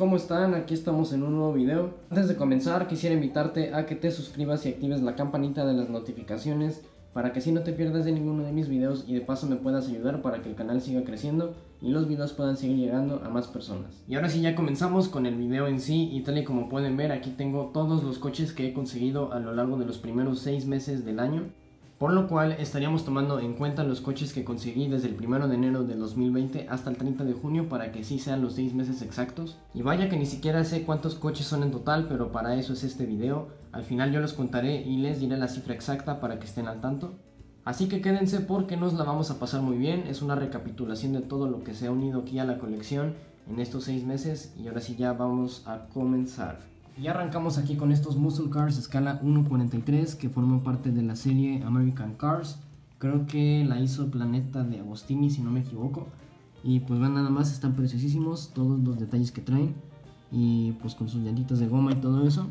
¿cómo están? Aquí estamos en un nuevo video. Antes de comenzar quisiera invitarte a que te suscribas y actives la campanita de las notificaciones para que así no te pierdas de ninguno de mis videos y de paso me puedas ayudar para que el canal siga creciendo y los videos puedan seguir llegando a más personas. Y ahora sí, ya comenzamos con el video en sí, y tal y como pueden ver aquí tengo todos los coches que he conseguido a lo largo de los primeros 6 meses del año. Por lo cual estaríamos tomando en cuenta los coches que conseguí desde el 1 de enero de 2020 hasta el 30 de junio para que sí sean los 6 meses exactos. Y vaya que ni siquiera sé cuántos coches son en total, pero para eso es este video. Al final yo los contaré y les diré la cifra exacta para que estén al tanto. Así que quédense porque nos la vamos a pasar muy bien. Es una recapitulación de todo lo que se ha unido aquí a la colección en estos 6 meses. Y ahora sí ya vamos a comenzar. Y arrancamos aquí con estos Muscle Cars escala 1:43 que forman parte de la serie American Cars. Creo que la hizo Planeta de Agostini si no me equivoco. Y pues van, nada más están preciosísimos todos los detalles que traen. Y pues con sus llantitas de goma y todo eso.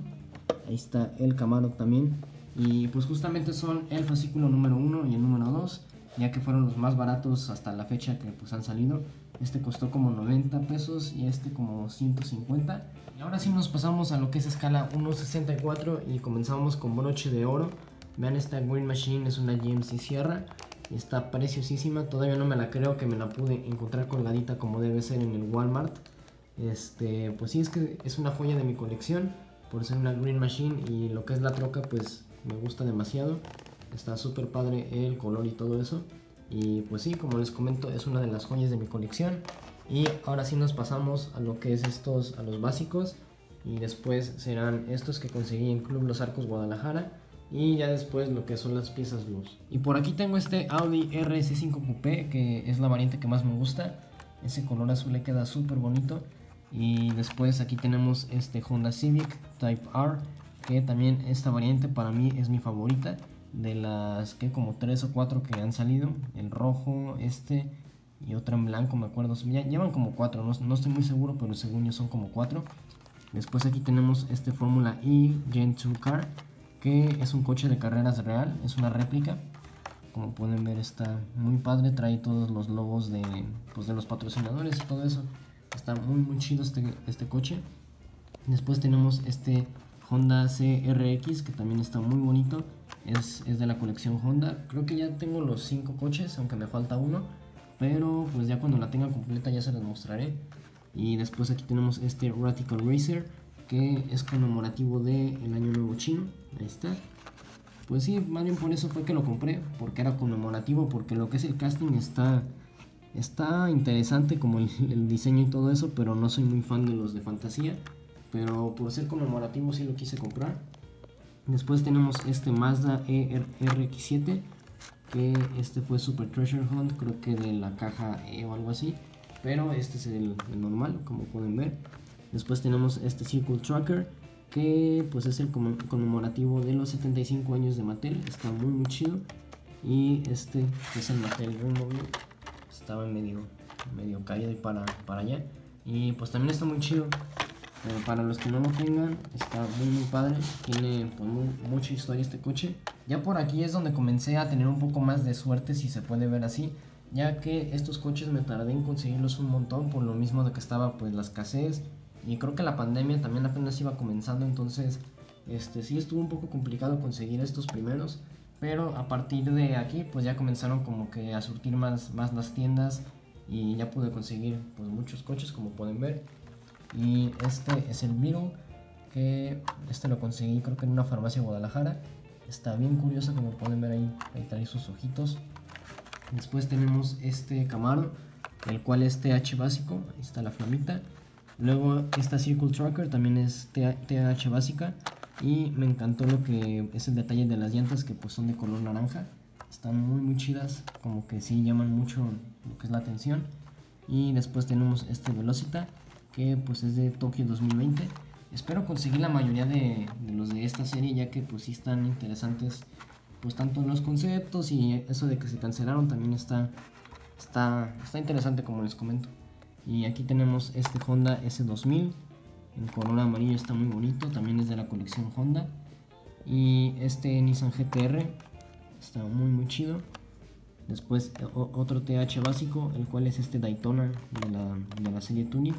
Ahí está el Camaro también. Y pues justamente son el fascículo número 1 y el número 2. Ya que fueron los más baratos hasta la fecha que pues han salido. Este costó como 90 pesos y este como 150. Y ahora sí nos pasamos a lo que es escala 1:64 y comenzamos con broche de oro. Vean, esta Green Machine es una GMC Sierra y está preciosísima. Todavía no me la creo que me la pude encontrar colgadita como debe ser en el Walmart. Pues sí, es que es una joya de mi colección por ser una Green Machine, y lo que es la troca pues me gusta demasiado. Está súper padre el color y todo eso. Y pues sí, como les comento, es una de las joyas de mi colección. Y ahora sí nos pasamos a lo que es estos, a los básicos. Y después serán estos que conseguí en Club Los Arcos Guadalajara. Y ya después lo que son las piezas luz. Y por aquí tengo este Audi RS5 Coupé, que es la variante que más me gusta. Ese color azul le queda súper bonito. Y después aquí tenemos este Honda Civic Type R, que también esta variante para mí es mi favorita. De las que como 3 o 4 que han salido, el rojo, este y otra en blanco me acuerdo, ya llevan como 4, no estoy muy seguro, pero según yo son como 4. Después aquí tenemos este Fórmula E Gen 2 Car, que es un coche de carreras real, es una réplica. Como pueden ver está muy padre, trae todos los logos de, pues, de los patrocinadores y todo eso. Está muy chido este coche. Después tenemos este Honda CRX, que también está muy bonito. Es de la colección Honda. Creo que ya tengo los 5 coches, aunque me falta uno, pero pues ya cuando la tenga completa ya se las mostraré. Y después aquí tenemos este Radical Racer, que es conmemorativo del Año Nuevo Chino. Ahí está. Pues sí, más bien por eso fue que lo compré, porque era conmemorativo, porque lo que es el casting está interesante, como el diseño y todo eso, pero no soy muy fan de los de fantasía, pero por ser conmemorativo sí lo quise comprar. Después tenemos este Mazda ER RX7, que este fue Super Treasure Hunt, creo que de la caja E o algo así, pero este es el normal, como pueden ver. Después tenemos este Circle Tracker, que pues es el conmemorativo de los 75 años de Mattel, está muy chido. Y este es el Mattel Rumble, estaba medio caído para allá, y pues también está muy chido. Para los que no lo tengan, está muy padre, tiene pues, mucha historia este coche. Ya por aquí es donde comencé a tener un poco más de suerte, si se puede ver así, ya que estos coches me tardé en conseguirlos un montón por lo mismo de que estaba pues la escasez, y creo que la pandemia también apenas iba comenzando, entonces sí estuvo un poco complicado conseguir estos primeros, pero a partir de aquí pues ya comenzaron como que a surtir más las tiendas y ya pude conseguir pues muchos coches, como pueden ver. Y este es el Milo, que este lo conseguí creo que en una farmacia de Guadalajara. Está bien curiosa, como pueden ver ahí trae sus ojitos. Después tenemos este Camaro, el cual es TH básico, ahí está la flamita. Luego esta Circle Tracker también es TH básica. Y me encantó lo que es el detalle de las llantas, que pues son de color naranja. Están muy chidas, como que sí llaman mucho lo que es la atención. Y después tenemos este Velocita, que pues es de Tokio 2020. Espero conseguir la mayoría de los de esta serie, ya que pues sí están interesantes, pues tanto los conceptos y eso de que se cancelaron también está interesante, como les comento. Y aquí tenemos este Honda S2000, el color amarillo está muy bonito, también es de la colección Honda. Y este Nissan GT-R está muy chido. Después otro TH básico, el cual es este Daytona de la serie Tuning.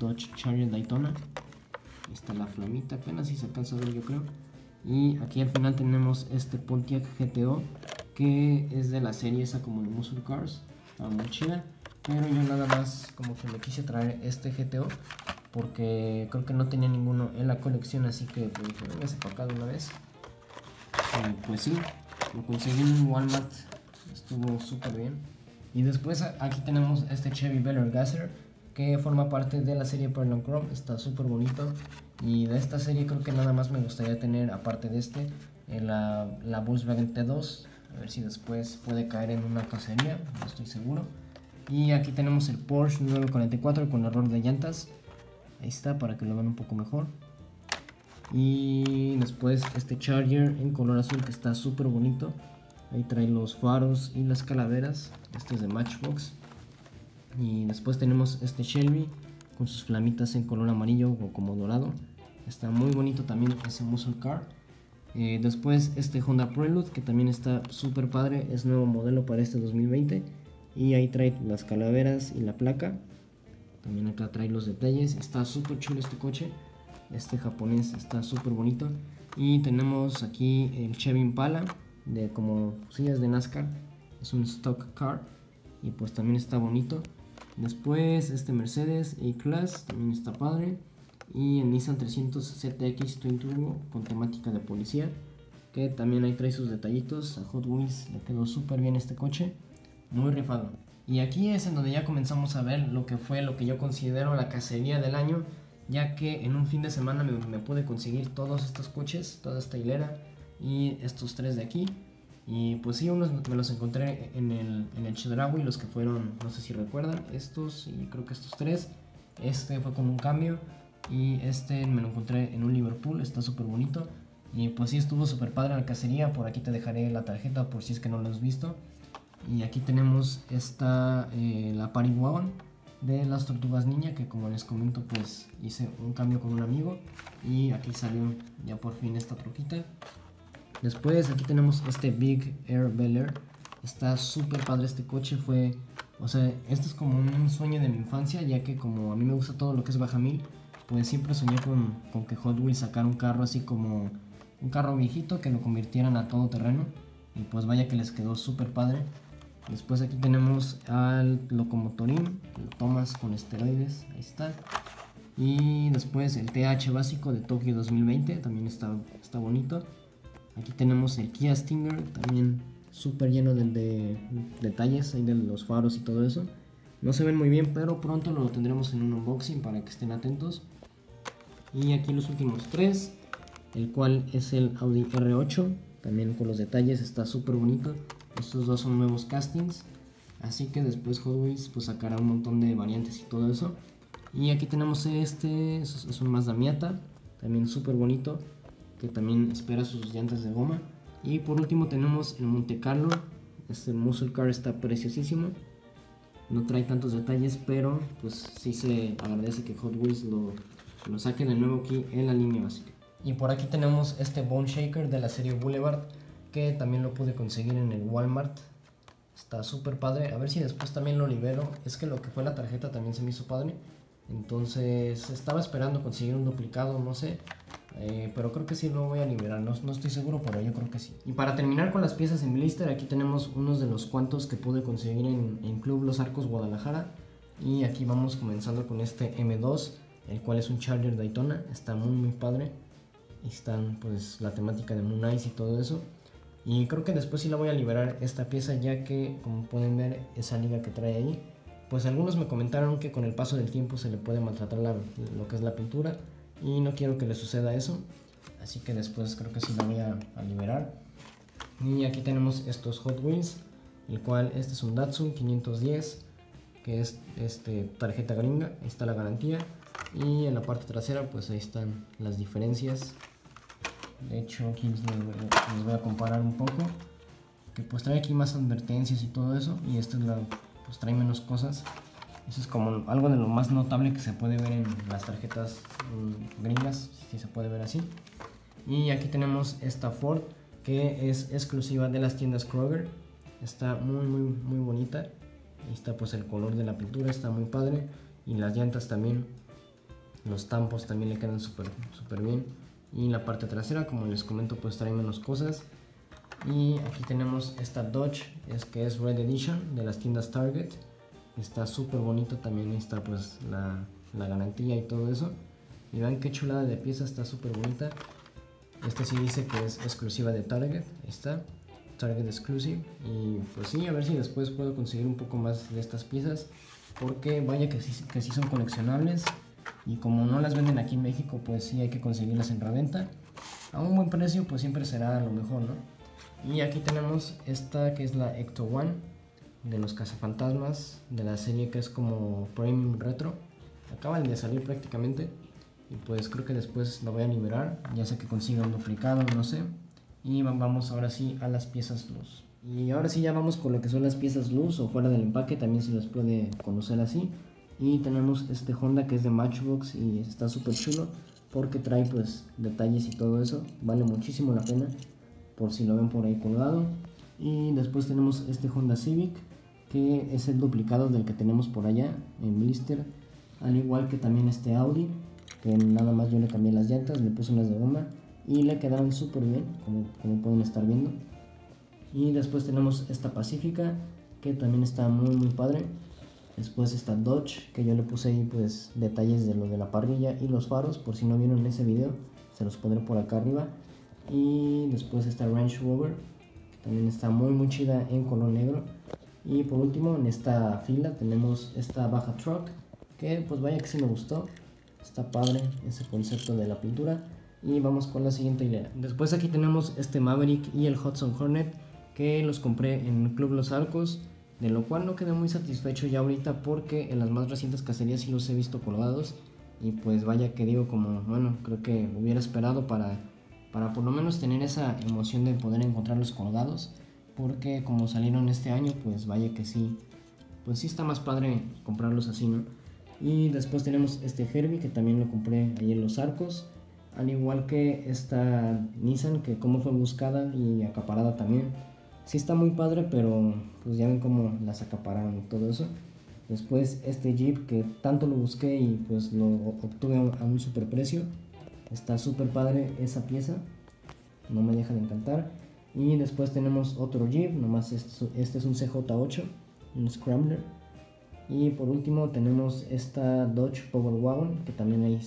Dodge Charger Daytona. Ahí está la flamita, apenas si se alcanza a ver, yo creo. Y aquí al final tenemos este Pontiac GTO, que es de la serie esa como de Muscle Cars, está muy chida, pero yo nada más como que me quise traer este GTO porque creo que no tenía ninguno en la colección, así que pues dije, venga, se para acá de una vez. Pues sí, lo conseguí en Walmart, estuvo súper bien. Y después aquí tenemos este Chevy Bel Air Gasser, que forma parte de la serie Pearl and Chrome, está súper bonito. Y de esta serie creo que nada más me gustaría tener, aparte de este, la Volkswagen T2. A ver si después puede caer en una cacería, no estoy seguro. Y aquí tenemos el Porsche 944 con error de llantas. Ahí está, para que lo vean un poco mejor. Y después este Charger en color azul, que está súper bonito. Ahí trae los faros y las calaveras. Este es de Matchbox. Y después tenemos este Shelby con sus flamitas en color amarillo o como dorado. Está muy bonito también ese Muscle Car. Después este Honda Prelude, que también está súper padre, es nuevo modelo para este 2020. Y ahí trae las calaveras y la placa. También acá trae los detalles, está súper chulo este coche. Este japonés está súper bonito. Y tenemos aquí el Chevy Impala, de como sillas de NASCAR, es un stock car y pues también está bonito. Después este Mercedes A-Class también está padre. Y el Nissan 300 ZX Twin Turbo con temática de policía, que también ahí trae sus detallitos. A Hot Wheels le quedó súper bien este coche, muy rifado. Y aquí es en donde ya comenzamos a ver lo que fue lo que yo considero la cacería del año, ya que en un fin de semana me pude conseguir todos estos coches, toda esta hilera y estos tres de aquí. Y pues sí, unos me los encontré en el Chedraui, los que fueron, no sé si recuerdan, estos, y creo que estos tres. Este fue con un cambio y este me lo encontré en un Liverpool, está súper bonito. Y pues sí, estuvo súper padre la cacería. Por aquí te dejaré la tarjeta por si es que no lo has visto. Y aquí tenemos esta, la Party Wagon de las Tortugas Ninja, que como les comento pues hice un cambio con un amigo y aquí salió ya por fin esta troquita. Después aquí tenemos este Big Air Bel Air, está súper padre este coche, fue, o sea, esto es como un sueño de mi infancia, ya que como a mí me gusta todo lo que es Baja Mil, pues siempre soñé con que Hot Wheels sacara un carro así como un carro viejito que lo convirtieran a todo terreno, y pues vaya que les quedó súper padre. Después aquí tenemos al Locomotorín, el Thomas con esteroides, ahí está. Y después el TH básico de Tokio 2020, también está bonito. Aquí tenemos el Kia Stinger, también súper lleno de detalles, ahí de los faros y todo eso. No se ven muy bien, pero pronto lo tendremos en un unboxing para que estén atentos. Y aquí los últimos tres, el cual es el Audi R8, también con los detalles, está súper bonito. Estos dos son nuevos castings, así que después Hot Wheels pues sacará un montón de variantes y todo eso. Y aquí tenemos este, es un Mazda Miata, también súper bonito, que también espera sus llantas de goma. Y por último tenemos el Monte Carlo, este Muscle Car está preciosísimo. No trae tantos detalles, pero pues sí se agradece que Hot Wheels lo saque de nuevo aquí en la línea básica. Y por aquí tenemos este Bone Shaker de la serie Boulevard, que también lo pude conseguir en el Walmart. Está súper padre, a ver si después también lo libero. Es que lo que fue la tarjeta también se me hizo padre, entonces estaba esperando conseguir un duplicado, no sé. Pero creo que sí lo voy a liberar, no estoy seguro, pero yo creo que sí. Y para terminar con las piezas en blister, aquí tenemos unos de los cuantos que pude conseguir en Club Los Arcos Guadalajara. Y aquí vamos comenzando con este M2, el cual es un Charger Daytona, está muy padre. Ahí están pues la temática de Moon Eyes y todo eso. Y creo que después sí la voy a liberar esta pieza, ya que como pueden ver esa liga que trae ahí, pues algunos me comentaron que con el paso del tiempo se le puede maltratar lo que es la pintura, y no quiero que le suceda eso, así que después creo que sí la voy a liberar. Y aquí tenemos estos Hot Wheels, el cual este es un Datsun 510, que es tarjeta gringa, ahí está la garantía. Y en la parte trasera pues ahí están las diferencias. De hecho aquí les voy a comparar un poco, que pues trae aquí más advertencias y todo eso, y esta es pues trae menos cosas. Eso es como algo de lo más notable que se puede ver en las tarjetas gringas, si se puede ver así. Y aquí tenemos esta Ford, que es exclusiva de las tiendas Kroger, está muy bonita. Ahí está pues el color de la pintura, está muy padre, y las llantas también Los tampos también le quedan súper bien. Y en la parte trasera, como les comento, pues trae menos cosas. Y aquí tenemos esta Dodge, que es Red Edition de las tiendas Target. Está súper bonito, también ahí está pues la garantía y todo eso. Y vean qué chulada de pieza, está súper bonita. Esta sí dice que es exclusiva de Target, está Target Exclusive. Y pues sí, a ver si después puedo conseguir un poco más de estas piezas, porque vaya que sí son coleccionables. Y como no las venden aquí en México, pues sí hay que conseguirlas en reventa a un buen precio, pues siempre será lo mejor, ¿no? Y aquí tenemos esta que es la Ecto One de los cazafantasmas, de la serie que es como Premium Retro. Acaban de salir prácticamente y pues creo que después la voy a liberar, ya sea que consiga un duplicado, no sé. Y vamos ahora sí a las piezas luz. Y ahora sí ya vamos con lo que son las piezas luz o fuera del empaque, también se las puede conocer así. Y tenemos este Honda que es de Matchbox y está súper chulo porque trae pues detalles y todo eso. Vale muchísimo la pena por si lo ven por ahí colgado. Y después tenemos este Honda Civic, que es el duplicado del que tenemos por allá en blister. Al igual que también este Audi, que nada más yo le cambié las llantas, le puse unas de goma y le quedaron súper bien, como pueden estar viendo. Y después tenemos esta Pacífica, que también está muy padre. Después esta Dodge, que yo le puse ahí pues detalles de lo de la parrilla y los faros, por si no vieron ese video, se los pondré por acá arriba. Y después esta Range Rover, que también está muy chida en color negro. Y por último en esta fila tenemos esta Baja Truck, que pues vaya que sí me gustó, está padre ese concepto de la pintura. Y vamos con la siguiente hilera. Después aquí tenemos este Maverick y el Hudson Hornet, que los compré en Club Los Arcos, de lo cual no quedé muy satisfecho ya ahorita, porque en las más recientes cacerías sí los he visto colgados. Y pues vaya que digo, como bueno, creo que hubiera esperado para por lo menos tener esa emoción de poder encontrarlos colgados, porque como salieron este año, pues vaya que sí, pues sí está más padre comprarlos así, ¿no? Y después tenemos este Herbie, que también lo compré ahí en Los Arcos, al igual que esta Nissan, que como fue buscada y acaparada también. Sí está muy padre, pero pues ya ven cómo las acapararon y todo eso. Después este Jeep, que tanto lo busqué y pues lo obtuve a un super precio. Está súper padre esa pieza, no me deja de encantar. Y después tenemos otro Jeep, nomás este es un CJ8, un Scrambler. Y por último tenemos esta Dodge Power Wagon, que también ahí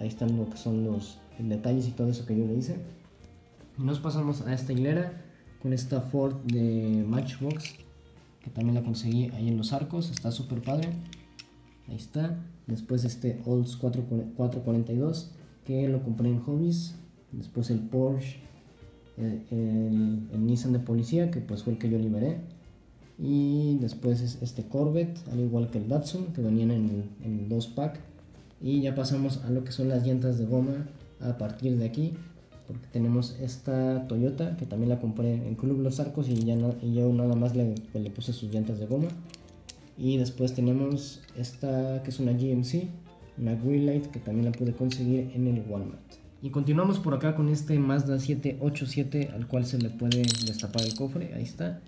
están lo que son los detalles y todo eso que yo le hice. Y nos pasamos a esta hilera con esta Ford de Matchbox, que también la conseguí ahí en Los Arcos, está súper padre, ahí está. Después este Olds 442, que lo compré en Hobbies. Después el Porsche, el Nissan de policía, que pues fue el que yo liberé. Y después es este Corvette, al igual que el Datsun, que venían en el 2-pack. Y ya pasamos a lo que son las llantas de goma a partir de aquí, porque tenemos esta Toyota, que también la compré en Club Los Arcos y yo nada más le puse sus llantas de goma. Y después tenemos esta que es una GMC, una Greenlight, que también la pude conseguir en el Walmart. Y continuamos por acá con este Mazda 787, al cual se le puede destapar el cofre, ahí está,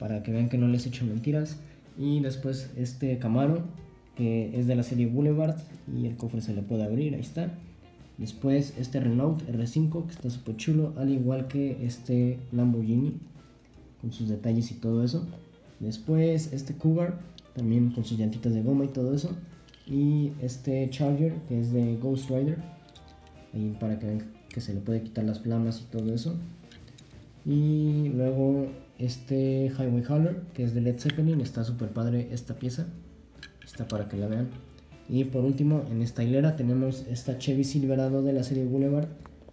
para que vean que no les echo mentiras. Y después este Camaro, que es de la serie Boulevard y el cofre se le puede abrir, ahí está. Después este Renault R5, que está súper chulo, al igual que este Lamborghini, con sus detalles y todo eso. Después este Cougar, también con sus llantitas de goma y todo eso. Y este Charger, que es de Ghost Rider, y para que vean que se le puede quitar las flamas y todo eso. Y luego este Highway Hauler, que es de Led Zeppelin, está súper padre esta pieza, está para que la vean. Y por último en esta hilera tenemos esta Chevy Silverado de la serie Boulevard,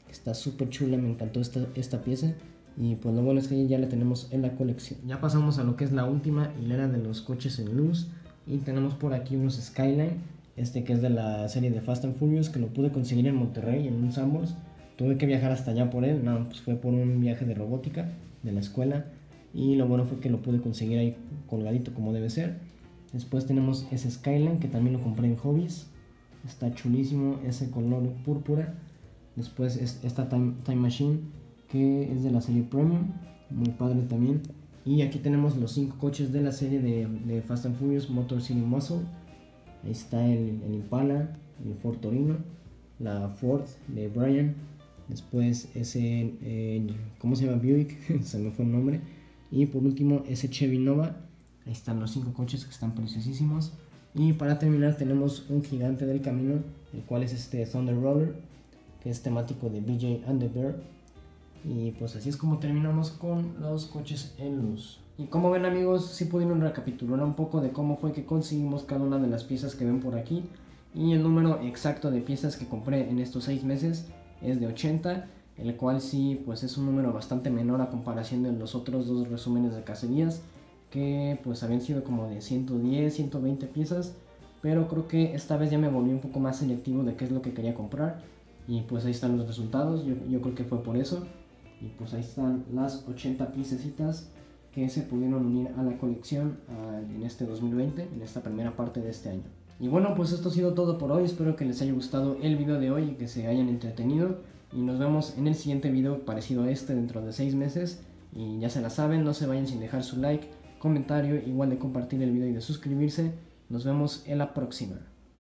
que está súper chula, me encantó esta pieza. Y pues lo bueno es que ya la tenemos en la colección. Ya pasamos a lo que es la última hilera de los coches en luz, y tenemos por aquí unos Skyline, que es de la serie de Fast and Furious, que lo pude conseguir en Monterrey, en un Sanborns. Tuve que viajar hasta allá por él, pues fue por un viaje de robótica de la escuela, y lo bueno fue que lo pude conseguir ahí colgadito como debe ser. Después tenemos ese Skyline, que también lo compré en Hobbies, está chulísimo ese color púrpura. Después esta Time Machine, que es de la serie Premium, muy padre también. Y aquí tenemos los 5 coches de la serie de Fast and Furious Motor City Muscle, Ahí está el Impala, el Ford Torino, la Ford de Brian. Después ese, ¿cómo se llama? Buick, se me fue el nombre. Y por último ese Chevy Nova. Ahí están los 5 coches que están preciosísimos. Y para terminar tenemos un gigante del camino, el cual es este Thunder Roller, que es temático de BJ and the Bear. Y pues así es como terminamos con los coches en luz. Y como ven amigos, sí pudieron recapitular un poco de cómo fue que conseguimos cada una de las piezas que ven por aquí. Y el número exacto de piezas que compré en estos 6 meses es de 80, el cual sí pues es un número bastante menor a comparación de los otros 2 resúmenes de cacerías, que pues habían sido como de 110, 120 piezas. Pero creo que esta vez ya me volví un poco más selectivo de qué es lo que quería comprar. Y pues ahí están los resultados, yo creo que fue por eso. Y pues ahí están las 80 piececitas que se pudieron unir a la colección en este 2020, en esta primera parte de este año. Y bueno, pues esto ha sido todo por hoy, espero que les haya gustado el video de hoy y que se hayan entretenido. Y nos vemos en el siguiente video parecido a este dentro de 6 meses. Y ya se la saben, no se vayan sin dejar su like, comentario, igual de compartir el video y de suscribirse. Nos vemos en la próxima.